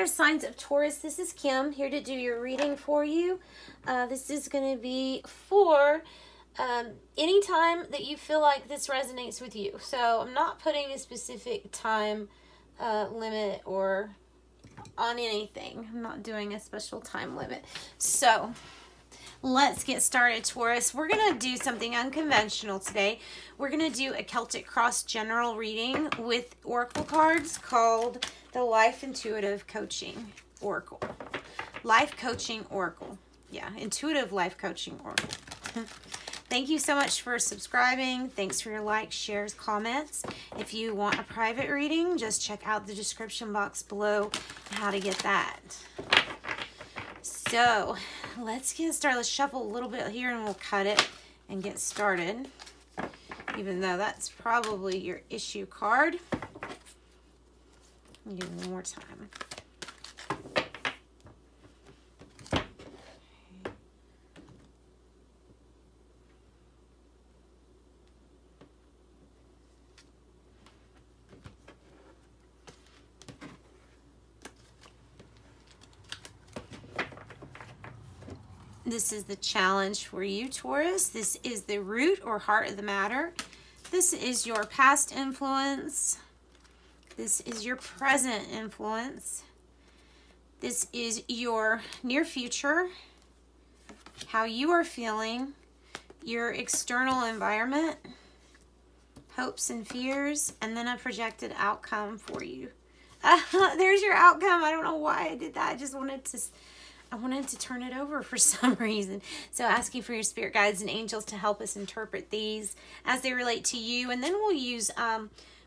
there, signs of Taurus. This is Kim here to do your reading for you. This is going to be for any time that you feel like this resonates with you. So I'm not putting a specific time limit or on anything. I'm not doing a special time limit. So let's get started, Taurus. We're going to do something unconventional today. We're going to do a Celtic Cross general reading with Oracle cards called the Life Intuitive Coaching Oracle. Life Coaching Oracle. Yeah, Intuitive Life Coaching Oracle. Thank you so much for subscribing. Thanks for your likes, shares, comments. If you want a private reading, just check out the description box below how to get that. So let's get started. Let's shuffle a little bit here and we'll cut it and get started, even though that's probably your issue card. I'll give it one more time. Okay. This is the challenge for you, Taurus. This is the root or heart of the matter. This is your past influence. This is your present influence. This is your near future, how you are feeling, your external environment, hopes and fears, and then a projected outcome for you. There's your outcome. I don't know why I did that. I just wanted to... turn it over for some reason. So asking for your spirit guides and angels to help us interpret these as they relate to you. And then we'll use,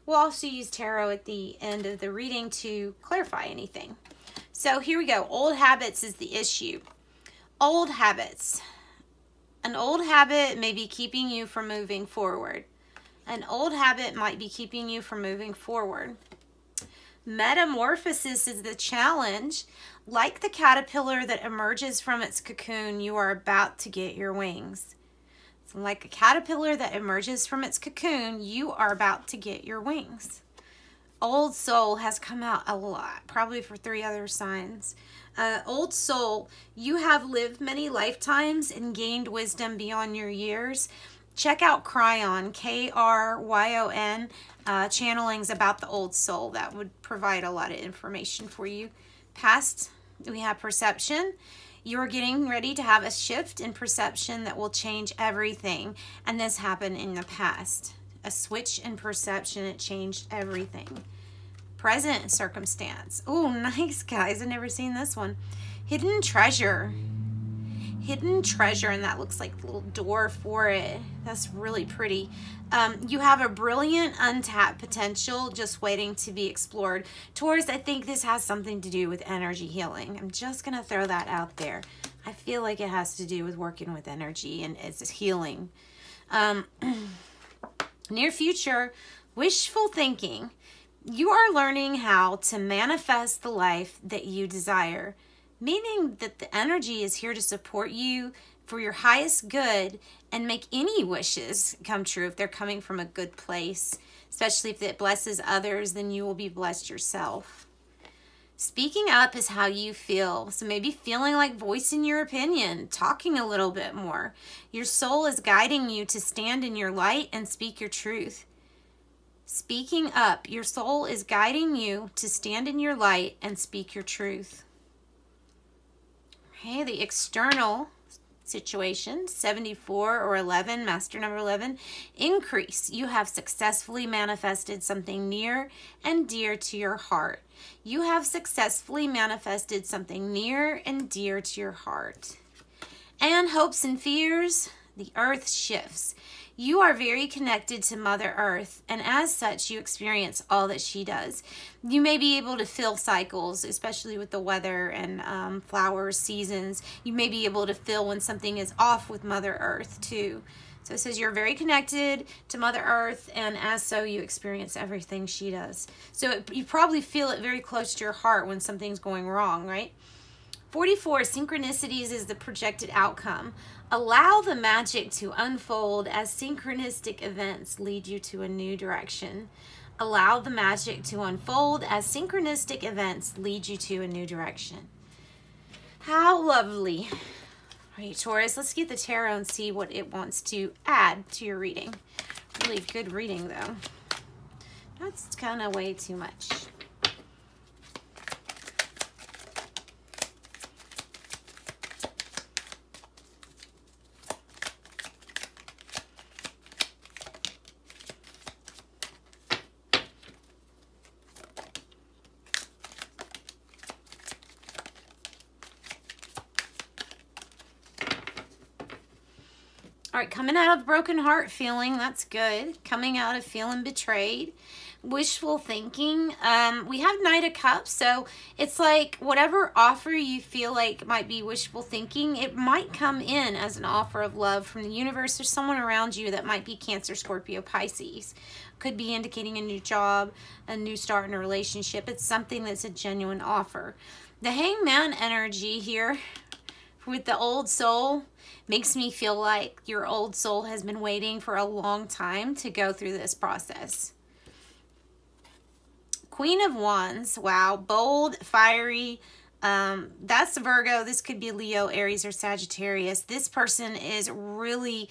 we'll also use tarot at the end of the reading to clarify anything. So here we go. Old habits is the issue. Old habits. An old habit may be keeping you from moving forward. An old habit might be keeping you from moving forward. Metamorphosis is the challenge. Like the caterpillar that emerges from its cocoon, you are about to get your wings. So like a caterpillar that emerges from its cocoon, you are about to get your wings. Old soul has come out a lot, probably for three other signs. Old soul, you have lived many lifetimes and gained wisdom beyond your years. Check out Cryon, Kryon, channelings about the old soul. That would provide a lot of information for you. Past, we have perception. You're getting ready to have a shift in perception that will change everything. And this happened in the past. A switch in perception, it changed everything. Present circumstance. Oh, nice, guys. I've never seen this one. Hidden treasure. Hidden treasure, and that looks like a little door for it. That's really pretty. You have a brilliant untapped potential just waiting to be explored. Taurus, I think this has something to do with energy healing. I'm just going to throw that out there. I feel like it has to do with working with energy and it's healing. Near future, wishful thinking. You are learning how to manifest the life that you desire. Meaning that the energy is here to support you for your highest good and make any wishes come true if they're coming from a good place. Especially if it blesses others, then you will be blessed yourself. Speaking up is how you feel. So maybe feeling like voicing your opinion, talking a little bit more. Your soul is guiding you to stand in your light and speak your truth. Speaking up, your soul is guiding you to stand in your light and speak your truth. Okay, the external situation, 74 or 11, master number 11, increase. You have successfully manifested something near and dear to your heart. You have successfully manifested something near and dear to your heart. And hopes and fears, the earth shifts. You are very connected to Mother Earth, and as such, you experience all that she does. You may be able to feel cycles, especially with the weather and flowers, seasons. You may be able to feel when something is off with Mother Earth, too. So it says you're very connected to Mother Earth, and as so, you experience everything she does. So you probably feel it very close to your heart when something's going wrong, right? 44, synchronicities is the projected outcome. Allow the magic to unfold as synchronistic events lead you to a new direction. Allow the magic to unfold as synchronistic events lead you to a new direction. How lovely. All right, Taurus, let's get the tarot and see what it wants to add to your reading. Really good reading, though. That's kind of way too much. All right, coming out of broken heart feeling, that's good. Coming out of feeling betrayed, wishful thinking. We have Knight of Cups, so it's like whatever offer you feel like might be wishful thinking, it might come in as an offer of love from the universe or someone around you that might be Cancer, Scorpio, Pisces. Could be indicating a new job, a new start in a relationship. It's something that's a genuine offer. The Hangman energy here with the old soul makes me feel like your old soul has been waiting for a long time to go through this process. Queen of Wands, wow, bold, fiery. That's Virgo. This could be Leo, Aries, or Sagittarius. This person is really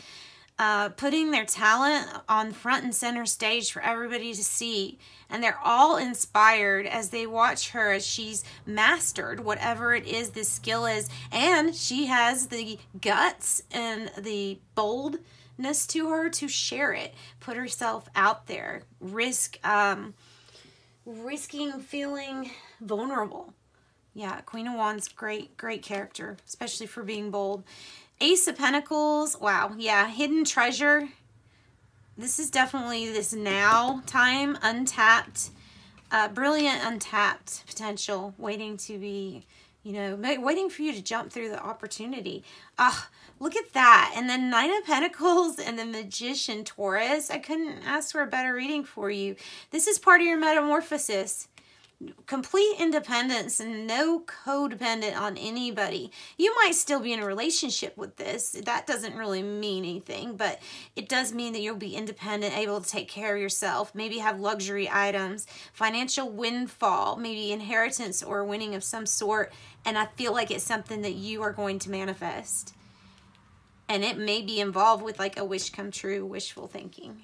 putting their talent on front and center stage for everybody to see, and they're all inspired as they watch her as she's mastered whatever it is this skill is, and she has the guts and the boldness to her to share it, put herself out there, risking feeling vulnerable. Yeah, Queen of Wands, great character, especially for being bold. Ace of Pentacles, wow, yeah, hidden treasure. This is definitely this now time, untapped, brilliant untapped potential, waiting to be, you know, waiting for you to jump through the opportunity. Ah, look at that. And then Nine of Pentacles and the Magician, Taurus. I couldn't ask for a better reading for you. This is part of your metamorphosis. Complete independence and no codependent on anybody. You might still be in a relationship with this. That doesn't really mean anything, but it does mean that you'll be independent, able to take care of yourself, maybe have luxury items, financial windfall, maybe inheritance or winning of some sort. And I feel like it's something that you are going to manifest. And it may be involved with like a wish come true, wishful thinking.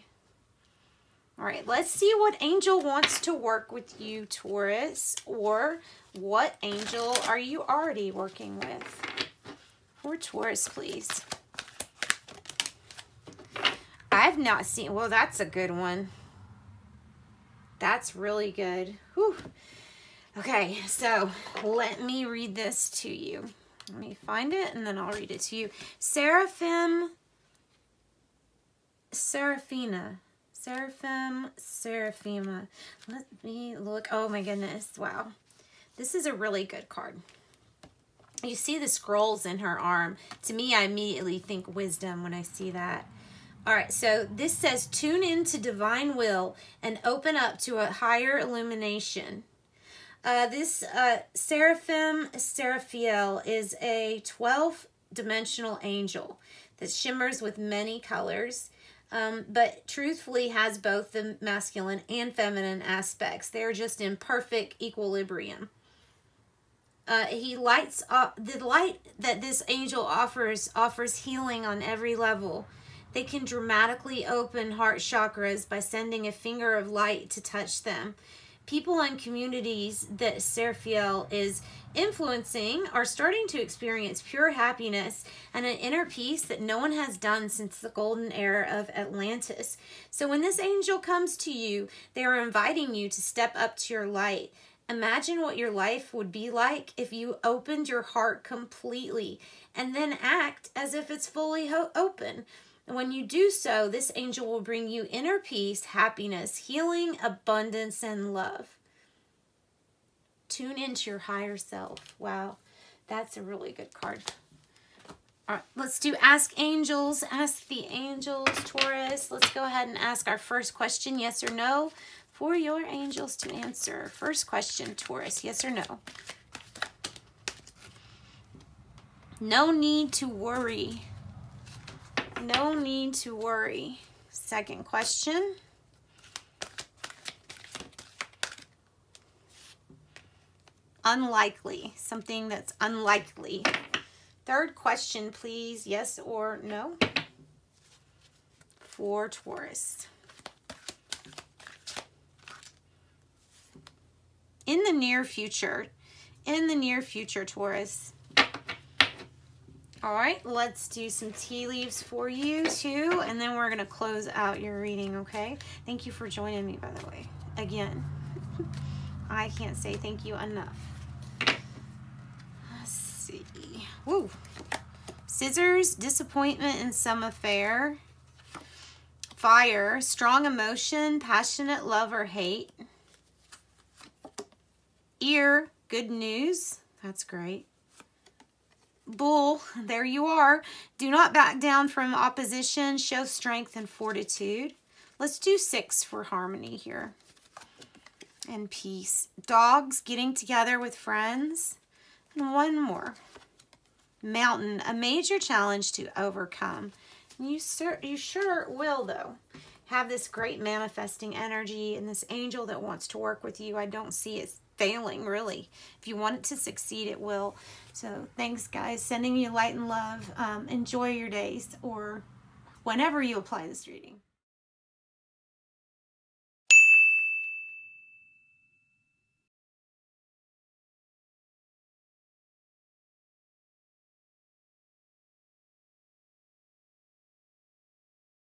All right, let's see what angel wants to work with you, Taurus, or what angel are you already working with? For Taurus, please. I've not seen, well, that's a good one. That's really good. Whew. Okay, so let me read this to you. Let me find it, and then I'll read it to you. Seraphima. Let me look. Oh my goodness. Wow. This is a really good card. You see the scrolls in her arm. To me, I immediately think wisdom when I see that. All right. So this says, tune into divine will and open up to a higher illumination. This Seraphiel is a 12th-dimensional angel that shimmers with many colors. But truthfully has both the masculine and feminine aspects. They're just in perfect equilibrium. He lights up, the light that this angel offers healing on every level. They can dramatically open heart chakras by sending a finger of light to touch them. People and communities that Seraphiel is influencing are starting to experience pure happiness and an inner peace that no one has done since the golden era of Atlantis. So when this angel comes to you, they are inviting you to step up to your light. Imagine what your life would be like if you opened your heart completely and then act as if it's fully open. When you do so, this angel will bring you inner peace, happiness, healing, abundance, and love. Tune into your higher self. Wow, that's a really good card. All right, let's do Ask Angels. Ask the angels, Taurus. Let's go ahead and ask our first question, yes or no, for your angels to answer. First question, Taurus, yes or no? No need to worry. No need to worry. Second question. unlikely, something that's unlikely. Third question, please, yes or no, for Taurus. In the near future, Taurus. All right, let's do some tea leaves for you too, and then we're gonna close out your reading, okay? Thank you for joining me, by the way, again. I can't say thank you enough. Let's see. Woo! Scissors, disappointment in some affair. Fire, strong emotion, passionate love or hate. Ear, good news. That's great. Bull, there you are. Do not back down from opposition. Show strength and fortitude. Let's do 6 for harmony here. And peace. Dogs, getting together with friends. And one more. Mountain, a major challenge to overcome. And you sure will, though. Have this great manifesting energy and this angel that wants to work with you. I don't see it failing, really. If you want it to succeed, it will. So thanks, guys. Sending you light and love. Enjoy your days or whenever you apply this reading.